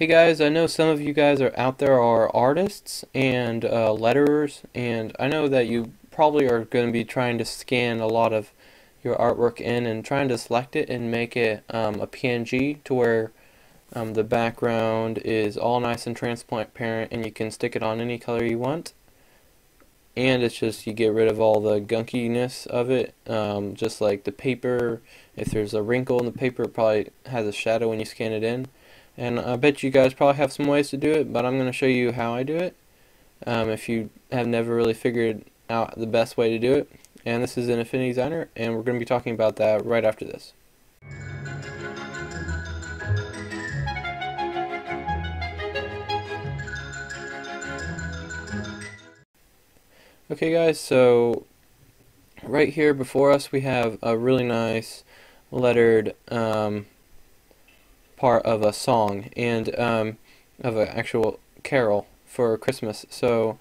Hey guys, I know some of you guys are out there are artists and letterers, and I know that you probably are going to be trying to scan a lot of your artwork in and trying to select it and make it a PNG to where the background is all nice and transparent and you can stick it on any color you want, and it's just you get rid of all the gunkiness of it, just like the paper. If there's a wrinkle in the paper, it probably has a shadow when you scan it in, and I bet you guys probably have some ways to do it, but I'm going to show you how I do it if you have never really figured out the best way to do it. And this is an Affinity Designer, and we're going to be talking about that right after this. Okay guys, so right here before us we have a really nice lettered part of a song and of an actual carol for Christmas. So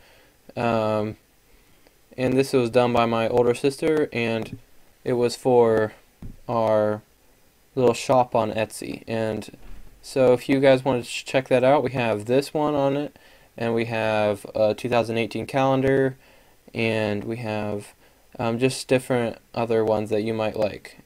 and this was done by my older sister, and it was for our little shop on Etsy. And so if you guys want to check that out, we have this one on it, and we have a 2018 calendar, and we have just different other ones that you might like.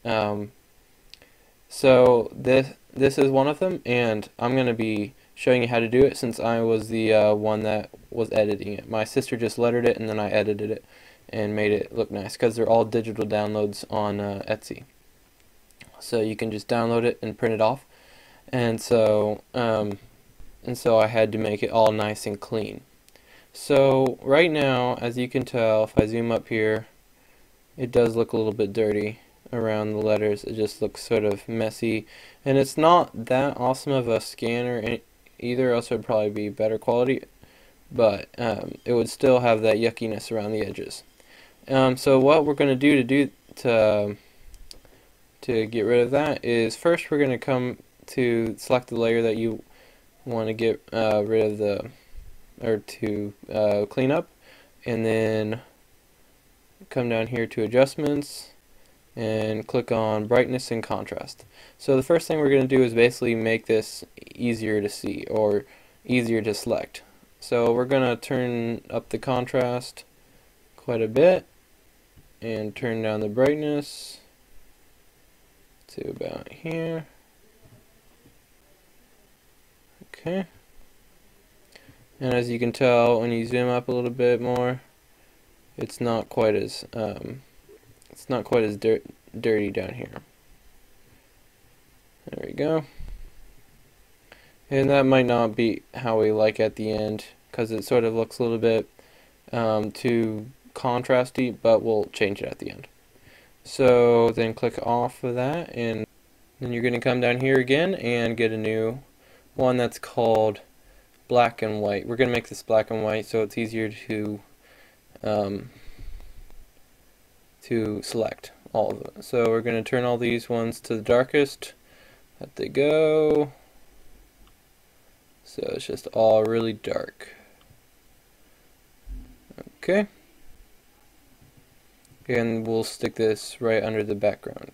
So this is one of them, and I'm going to be showing you how to do it since I was the one that was editing it. My sister just lettered it, and then I edited it and made it look nice because they're all digital downloads on Etsy. So you can just download it and print it off. And so I had to make it all nice and clean. So right now, as you can tell, if I zoom up here, it does look a little bit dirty around the letters. It just looks sort of messy, and it's not that awesome of a scanner either, else it would probably be better quality, but it would still have that yuckiness around the edges. So what we're going to do to get rid of that is, first we're going to come to select the layer that you want to get rid of the, or to clean up, and then come down here to adjustments and click on brightness and contrast. So the first thing we're going to do is basically make this easier to see or easier to select. So we're going to turn up the contrast quite a bit and turn down the brightness to about here. Okay. And as you can tell, when you zoom up a little bit more, it's not quite as dirty down here. There we go. And that might not be how we like at the end, because it sort of looks a little bit too contrasty, but we'll change it at the end. So then click off of that, and then you're going to come down here again and get a new one that's called black and white. We're going to make this black and white so it's easier to select all of them. So we're going to turn all these ones to the darkest. Let they go. So it's just all really dark. Okay. And we'll stick this right under the background.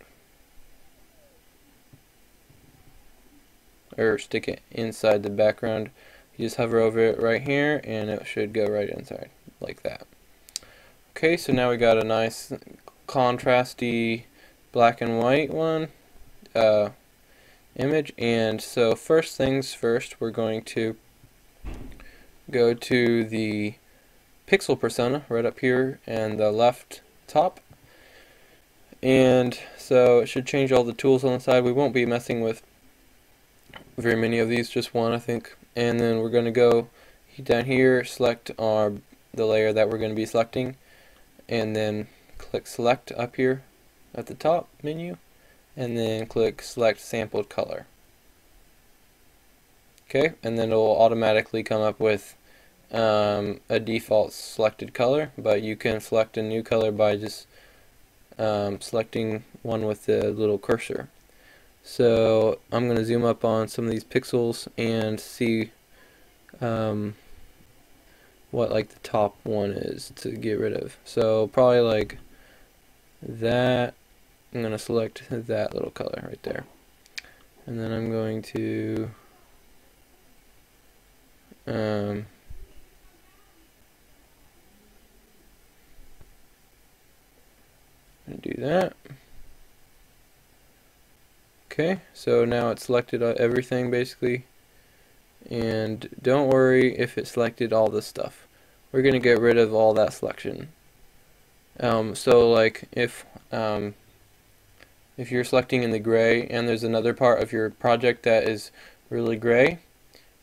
Or stick it inside the background. You just hover over it right here, and it should go right inside like that. Okay, so now we got a nice contrasty black and white one image. And so first things first, we're going to go to the Pixel Persona right up here and the left top, and so it should change all the tools on the side. We won't be messing with very many of these, just one I think. And then we're going to go down here, select the layer that we're going to be selecting, and then click select up here at the top menu, and then click select sampled color. Okay, and then it will automatically come up with a default selected color, but you can select a new color by just selecting one with the little cursor. So I'm going to zoom up on some of these pixels and see what like the top one is to get rid of. So probably like that. I'm going to select that little color right there, and then I'm going to Do that. Okay, so now it selected everything basically, and don't worry if it selected all this stuff. We're gonna get rid of all that selection. So like if you're selecting in the gray and there's another part of your project that is really gray,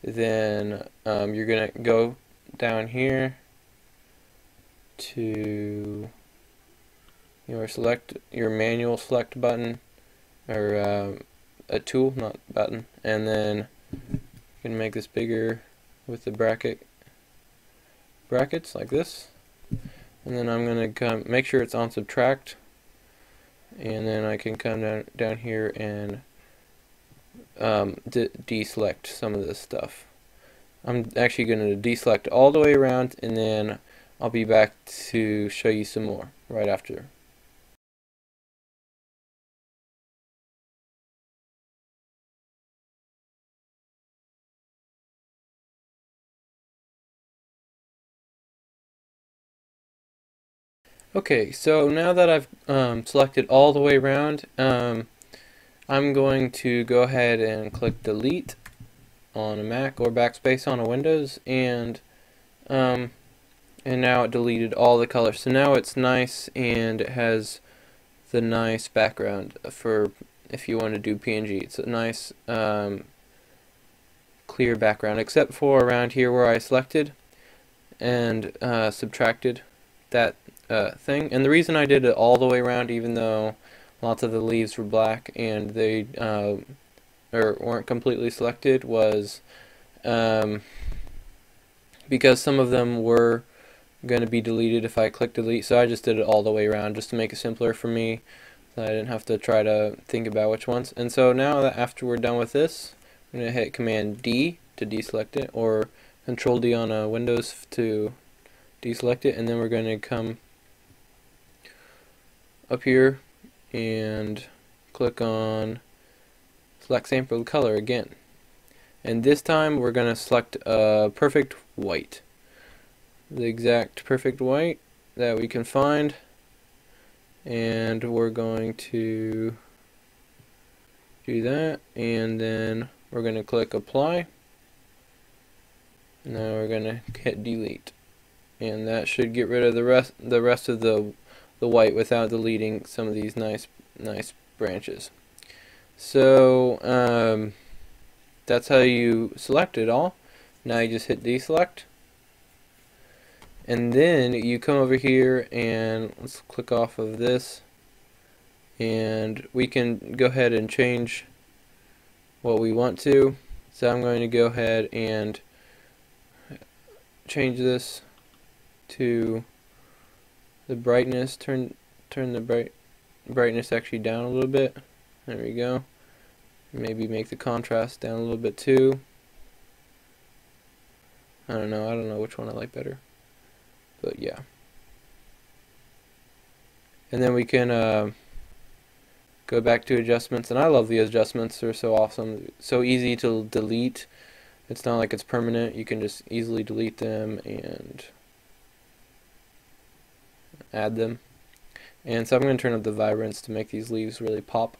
then you're gonna go down here to your manual select button, or a tool, not button, and then you can make this bigger with the brackets like this, and then I'm gonna come make sure it's on subtract, and then I can come down here and deselect some of this stuff. I'm actually gonna deselect all the way around, and then I'll be back to show you some more right after. Okay, so now that I've selected all the way around, I'm going to go ahead and click delete on a Mac, or backspace on a Windows, and now it deleted all the colors. So now it's nice, and it has the nice background for if you want to do PNG. It's a nice clear background, except for around here where I selected and subtracted that thing. And the reason I did it all the way around, even though lots of the leaves were black and they weren't completely selected, was because some of them were going to be deleted if I click delete. So I just did it all the way around just to make it simpler for me, so I didn't have to try to think about which ones. And so now that after we're done with this, I'm going to hit Command D to deselect it, or Control D on a Windows to deselect it, and then we're going to come up here and click on select sample color again, and this time we're going to select a perfect white, the exact perfect white that we can find, and we're going to do that, and then we're going to click apply, and now we're going to hit delete, and that should get rid of the rest of the white without deleting some of these nice branches. So that's how you select it all. Now you just hit deselect, and then you come over here, and let's click off of this, and we can go ahead and change what we want to. So I'm going to go ahead and change this to the brightness, turn the brightness actually down a little bit. There we go. Maybe make the contrast down a little bit too. I don't know which one I like better, but yeah. And then we can go back to adjustments, and I love the adjustments. They're so awesome, so easy to delete. It's not like it's permanent. You can just easily delete them and add them. And so I'm going to turn up the vibrance to make these leaves really pop.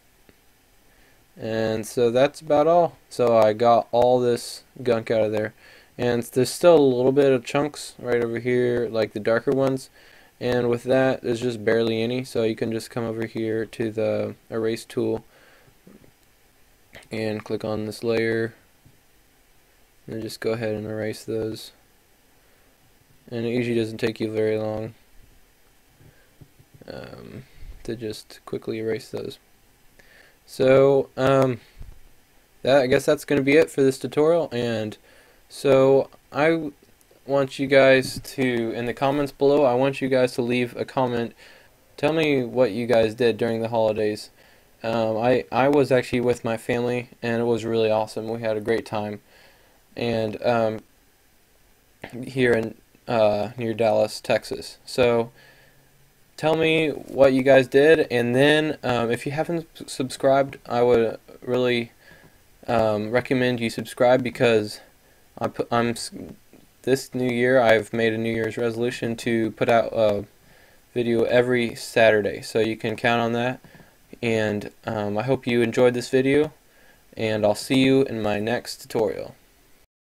And so that's about all. So I got all this gunk out of there, and there's still a little bit of chunks right over here, like the darker ones, and with that there's just barely any. So you can just come over here to the erase tool and click on this layer and just go ahead and erase those, and it usually doesn't take you very long to just quickly erase those. So I guess that's going to be it for this tutorial, and so I want you guys to, in the comments below, I want you guys to leave a comment. Tell me what you guys did during the holidays. I was actually with my family, and it was really awesome. We had a great time, and here in near Dallas, Texas. So tell me what you guys did, and then if you haven't subscribed, I would really recommend you subscribe, because This new year, I've made a New Year's resolution to put out a video every Saturday, so you can count on that. And I hope you enjoyed this video, and I'll see you in my next tutorial.